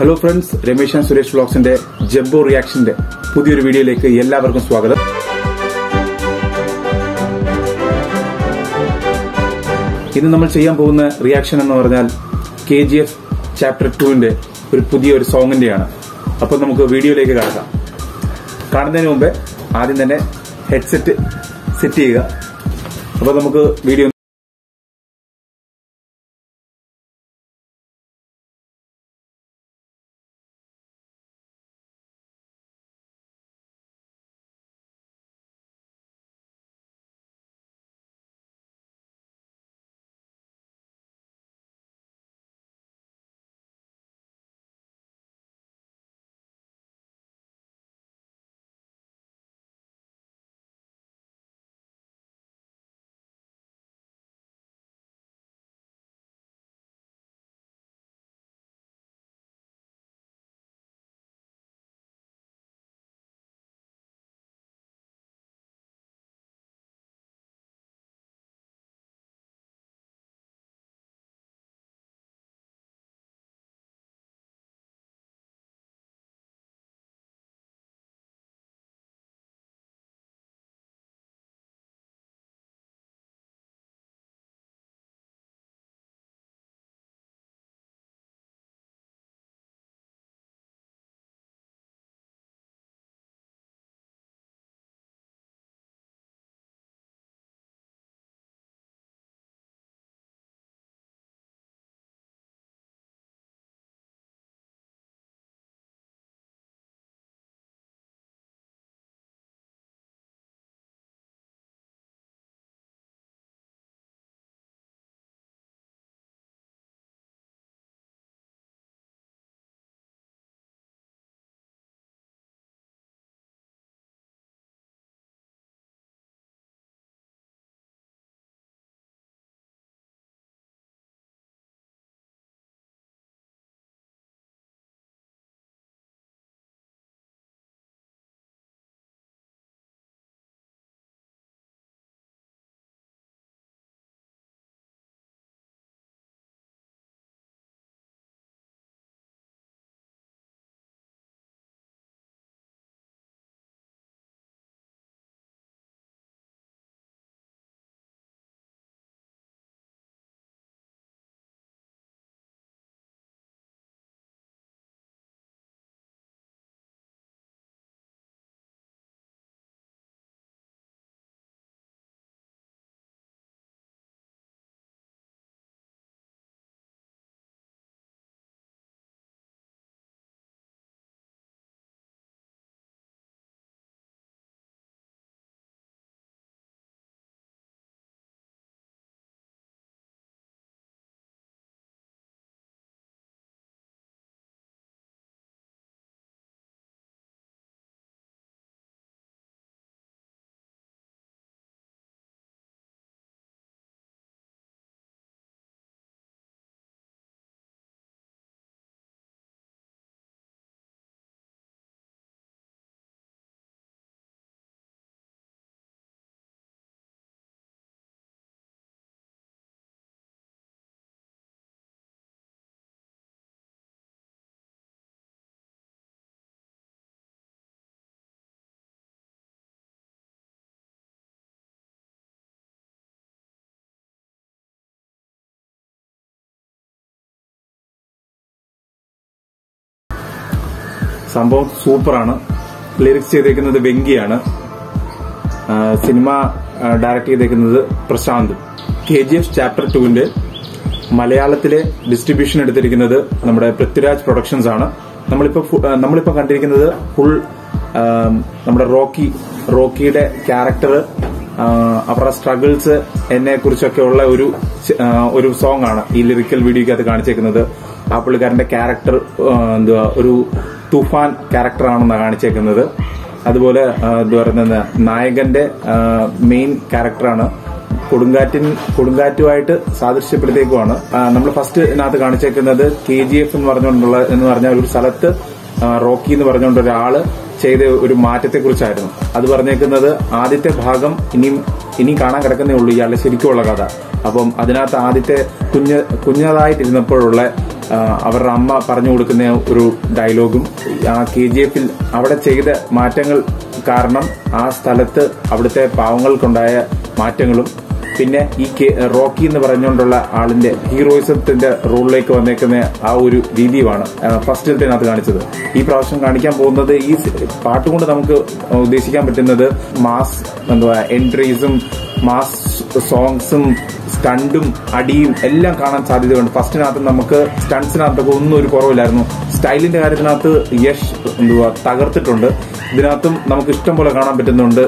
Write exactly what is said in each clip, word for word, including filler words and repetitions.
Hello friends, Ramesh and Suresh Vlogs in the Jabbo reaction day. Pudhiyoru video like yella varkum swagatham. Innu nammal cheyyan povunna reaction ennu paranjal K G F Chapter Two inde oru pudhiyoru song indeyana. Appo namukku video like kaanam. Kaanunnathu munpe aadyam thanne headset set cheyyuka. Appo namukku video Sambo Superana, lyrics they can the Vengiana, cinema directly they can the Prashant. K G F Chapter Two in the Malayalatile distribution at the Namada Prithviraj Productions Anna, Namalipa Namalipa country in the full Namada Rocky, Rocky character, our struggles, and Kurchakola Uru song Anna, lyrical video at the Ganchek another, Apple Ganda character, the Uru. Tufan character on the Anichek another, Advola, Dorana, Nayagande, main character on Kudungatin, Kudungatuite, Sadh Shipana, number first in Atha Ganichek another, K G F in Varnanula, in Varna Salat, Rocky in the Varnan Rala, Chede Urmate Kurchadam, Advarnek another, Adite Bhagam, Inim, Inikana Karakan Ulu Yala Siriko Lagada, Abom Adanata Adite Kunya Kunya Light is in the Purla. അവരുടെ അമ്മ പറഞ്ഞു കൊടുക്കുന്ന ഒരു ഡയലോഗും ആ K G എഫിൽ അവിടെ ചെയ്ത മാറ്റങ്ങൾ കാരണം ആ സ്ഥലത്ത് അവിടുത്തെ പാവങ്ങൾക്കുണ്ടായ മാറ്റങ്ങളും പിന്നെ ഈ റോക്കി എന്ന് പറഞ്ഞുകൊണ്ടുള്ള ആളിന്റെ ഹീറോയിസത്തിന്റെ റോളിലേക്ക് വന്നേക്കുന്ന ആ ഒരു രീതിയുമാണ് ഫസ്റ്റിലത്തേനകത്ത് കാണിച്ചത്. ഈ പ്രാവശ്യം കാണിക്കാൻ പോകുന്നത് ഈ പാട്ടുകൊണ്ട് നമുക്ക് ഉദ്ദേശിക്കാൻ പറ്റുന്നത് മാസ് എന്താ എൻട്രീസും മാസ് സോങ്സും സ്റ്റണ്ടും അടിയും എല്ലാം കാണാൻ സാധ്യതയുണ്ട്. ഫസ്റ്റിനകത്ത് നമുക്ക് സ്റ്റൺസിനകത്തൊക്കെ ഒന്നും ഒരു കുറവില്ലായിരുന്നു. സ്റ്റൈലിന്റെ കാര്യത്തിനകത്ത് യഷ് എന്തുവാ തകർത്തിട്ടുണ്ട്. ഇതിനകത്തും നമുക്ക് ഇഷ്ടം പോലെ കാണാൻ പറ്റുന്നുണ്ട്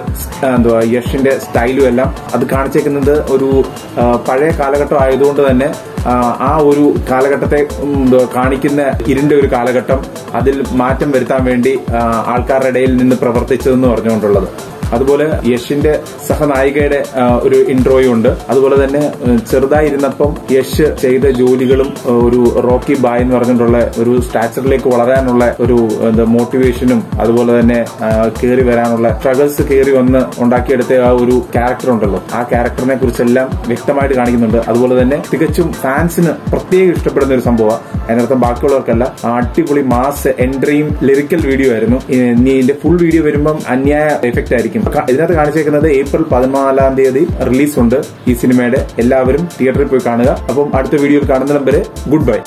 എന്തുവാ യഷിന്റെ സ്റ്റൈലും എല്ലാം. അത് കാണിച്ചേക്കുന്നത് ഒരു പഴയ കാലഘട്ടം ആയതുകൊണ്ട് തന്നെ ആ ഒരു കാലഘട്ടത്തെ കാണിക്കുന്ന ഇരുണ്ട ഒരു കാലഘട്ടം അതിൽ മാറ്റം വരുത്താൻ വേണ്ടി ആൾക്കാരുടെ ഇടയിൽ നിന്ന് പ്രവർത്തിച്ചതെന്ന് പറഞ്ഞുകൊണ്ടുള്ളത്. അതുപോലെ യഷിന്റെ സഹനായികയുടെ ഒരു ഇൻട്രോയും ഉണ്ട്. അതുപോലെ തന്നെ ചെറുതായിരുന്നപ്പം യഷ് ചെയ്ത ജോലികളും ഒരു റോക്കി ബായ് എന്ന് പറഞ്ഞിട്ടുള്ള ഒരു സ്റ്റാച്ചറിലേക്ക് വളരാനുള്ള ഒരു മോട്ടിവേഷനും അതുപോലെ തന്നെ കയറി വരാനുള്ള സ്ട്രഗിൾസ് കയറി വന്ന് ഉണ്ടാക്കിയെടുത്ത ആ ഒരു ക്യാരക്ടർ ഉണ്ടല്ലോ, ആ ക്യാരക്ടറിനെ കുറിച്ചെല്ലാം വ്യക്തമായിട്ട് കാണിക്കുന്നുണ്ട്. അതുപോലെ തന്നെ തികച്ചും ഫാൻസിന് പ്രത്യേകം ഇഷ്ടപ്പെടുന്ന ഒരു സംഭവമാണ്, അതിനർത്ഥം ബാക്കിയുള്ളവർക്കല്ല. അടിപൊളി മാസ് എൻട്രിയും ലിറിക്കൽ വീഡിയോ ആയിരുന്നു. ഇനി ഇതിന്റെ ഫുൾ വീഡിയോ വരുമ്പം അന്യായ എഫക്റ്റ് ആയിരിക്കും. ഇതിനകത്ത് കാണിച്ചേക്കുന്നത് ഏപ്രിൽ പതിനാലാം തീയതി റിലീസുണ്ട് ഈ സിനിമയുടെ. എല്ലാവരും തിയേറ്ററിൽ പോയി കാണുക. അപ്പം അടുത്ത വീഡിയോയിൽ കാണുന്ന നമ്പര് ഗുഡ് ബൈ.